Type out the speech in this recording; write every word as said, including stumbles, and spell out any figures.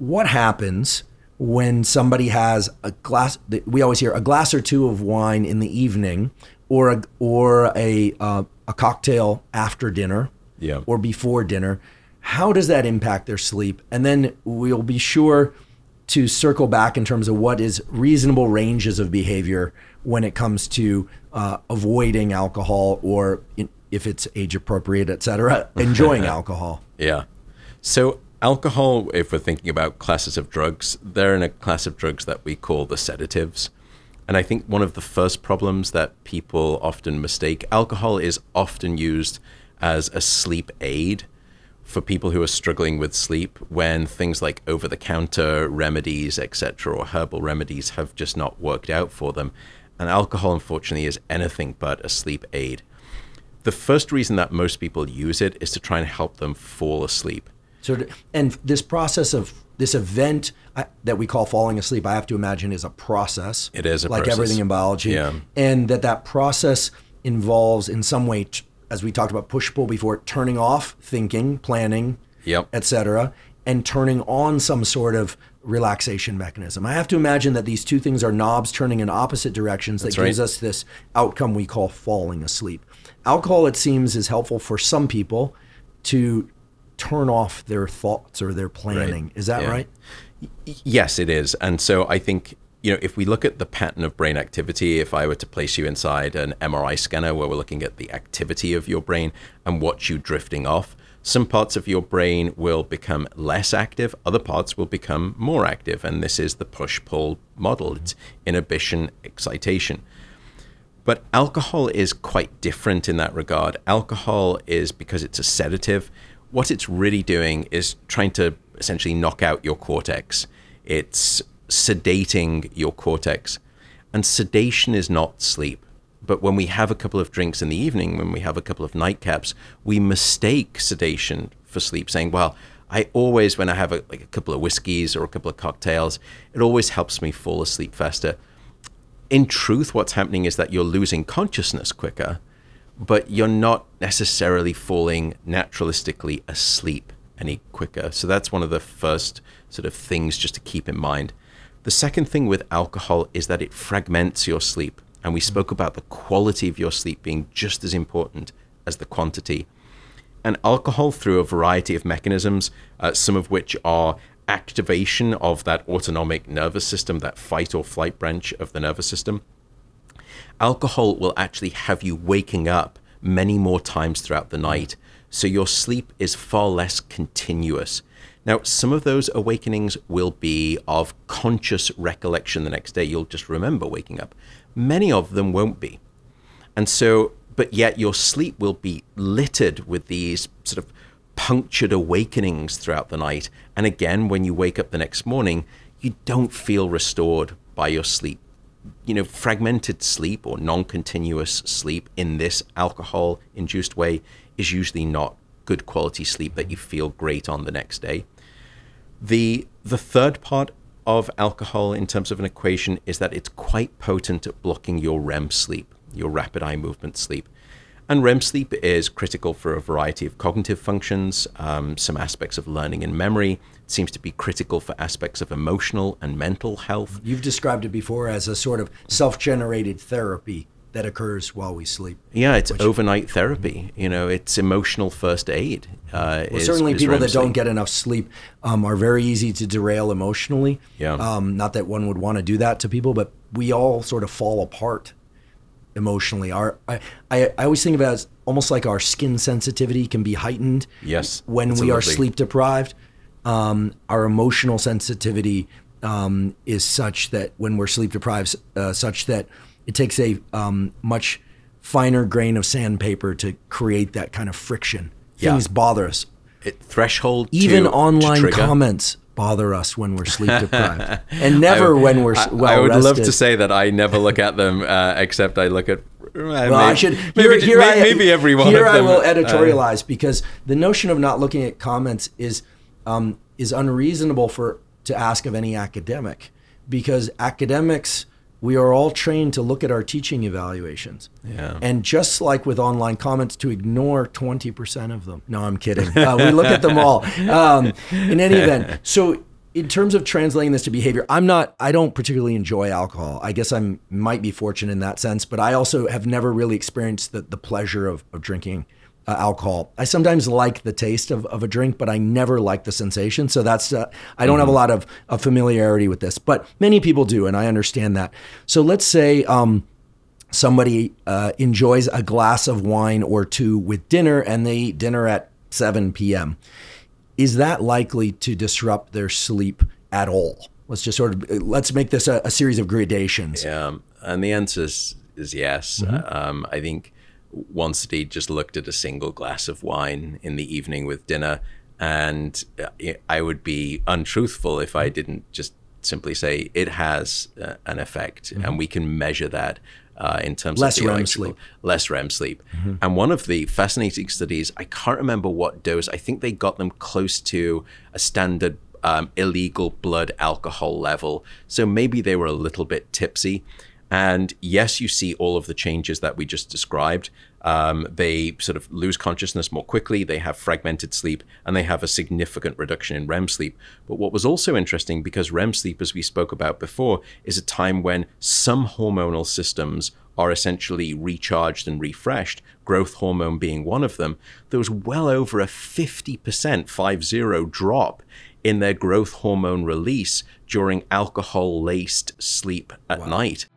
what happens when somebody has a glass, we always hear a glass or two of wine in the evening, or a, or a, uh, a cocktail after dinner, yeah, or before dinner. How does that impact their sleep? And then we'll be sure to circle back in terms of what is reasonable ranges of behavior when it comes to uh, avoiding alcohol, or in, if it's age appropriate, et cetera, enjoying alcohol. Yeah. So alcohol, if we're thinking about classes of drugs, they're in a class of drugs that we call the sedatives. And I think one of the first problems that people often mistake, alcohol is often used as a sleep aid for people who are struggling with sleep, when things like over-the-counter remedies, et cetera, or herbal remedies have just not worked out for them. And alcohol, unfortunately, is anything but a sleep aid. The first reason that most people use it is to try and help them fall asleep. So, and this process of this event I, that we call falling asleep, I have to imagine is a process. It is a like process. Like everything in biology. Yeah. And that that process involves in some way, as we talked about push-pull before, turning off thinking, planning, yep, et cetera, and turning on some sort of relaxation mechanism. I have to imagine that these two things are knobs turning in opposite directions. That's that right. Gives us this outcome we call falling asleep. Alcohol, it seems, is helpful for some people to turn off their thoughts or their planning. Right. Is that yeah. right? Y- yes, it is. And so I think, you know, if we look at the pattern of brain activity, if I were to place you inside an M R I scanner where we're looking at the activity of your brain and watch you drifting off, some parts of your brain will become less active, other parts will become more active. And this is the push-pull model. It's inhibition, excitation. But alcohol is quite different in that regard. Alcohol is, because it's a sedative, what it's really doing is trying to essentially knock out your cortex. It's sedating your cortex. And sedation is not sleep. But when we have a couple of drinks in the evening, when we have a couple of nightcaps, we mistake sedation for sleep, saying, well, I always, when I have a, like a couple of whiskeys or a couple of cocktails, it always helps me fall asleep faster. In truth, what's happening is that you're losing consciousness quicker, but you're not necessarily falling naturalistically asleep any quicker. So that's one of the first sort of things just to keep in mind. The second thing with alcohol is that it fragments your sleep. And we spoke about the quality of your sleep being just as important as the quantity. And alcohol, through a variety of mechanisms, uh, some of which are activation of that autonomic nervous system, that fight or flight branch of the nervous system, alcohol will actually have you waking up many more times throughout the night. So your sleep is far less continuous. Now, some of those awakenings will be of conscious recollection the next day. You'll just remember waking up. Many of them won't be. And so, but yet your sleep will be littered with these sort of punctured awakenings throughout the night. And again, when you wake up the next morning, you don't feel restored by your sleep. You know, fragmented sleep or non-continuous sleep in this alcohol-induced way is usually not good quality sleep that you feel great on the next day. The, the third part of alcohol in terms of an equation is that it's quite potent at blocking your REM sleep, your rapid eye movement sleep. And REM sleep is critical for a variety of cognitive functions, um, some aspects of learning and memory. It seems to be critical for aspects of emotional and mental health. You've described it before as a sort of self-generated therapy that occurs while we sleep. Yeah, it's Which, overnight therapy. You know, it's emotional first aid. Uh, well, is, certainly is people that don't get enough sleep um, are very easy to derail emotionally. Yeah. Um, not that one would want to do that to people, but we all sort of fall apart emotionally. Our, I, I, I always think about it as almost like our skin sensitivity can be heightened yes, when absolutely. we are sleep deprived. Um, our emotional sensitivity um, is such that when we're sleep deprived, uh, such that it takes a um, much finer grain of sandpaper to create that kind of friction. Yeah. Things bother us. It threshold Even to, online to comments bother us when we're sleep deprived. And never I, when we're I, well I would rested. love to say that I never look at them, uh, except I look at... Uh, well, maybe, I should... Maybe, here, here maybe, I, maybe every one here of them. Here I will editorialize, uh, because the notion of not looking at comments is, um, is unreasonable for to ask of any academic, because academics... We are all trained to look at our teaching evaluations. Yeah. And just like with online comments, to ignore twenty percent of them. No, I'm kidding. Uh, we look at them all. Um, in any event, so in terms of translating this to behavior, I'm not, I don't particularly enjoy alcohol. I guess I might be fortunate in that sense, but I also have never really experienced the, the pleasure of, of drinking uh, alcohol. I sometimes like the taste of, of a drink, but I never like the sensation. So that's, uh, I don't mm-hmm. have a lot of, of familiarity with this, but many people do, and I understand that. So let's say um, somebody uh, enjoys a glass of wine or two with dinner, and they eat dinner at seven p m Is that likely to disrupt their sleep at all? Let's just sort of, let's make this a, a series of gradations. Yeah, and the answer is, is yes. Mm-hmm. um, I think one study just looked at a single glass of wine in the evening with dinner, and I would be untruthful if I didn't just simply say it has uh, an effect, mm-hmm. and we can measure that. Uh, in terms less of R E M sleep. Less R E M sleep. Mm-hmm. And one of the fascinating studies, I can't remember what dose, I think they got them close to a standard um, illegal blood alcohol level. So maybe they were a little bit tipsy. And yes, you see all of the changes that we just described. Um, they sort of lose consciousness more quickly, they have fragmented sleep, and they have a significant reduction in R E M sleep. But what was also interesting, because R E M sleep, as we spoke about before, is a time when some hormonal systems are essentially recharged and refreshed, growth hormone being one of them, there was well over a fifty percent, five zero, drop in their growth hormone release during alcohol-laced sleep at wow. night.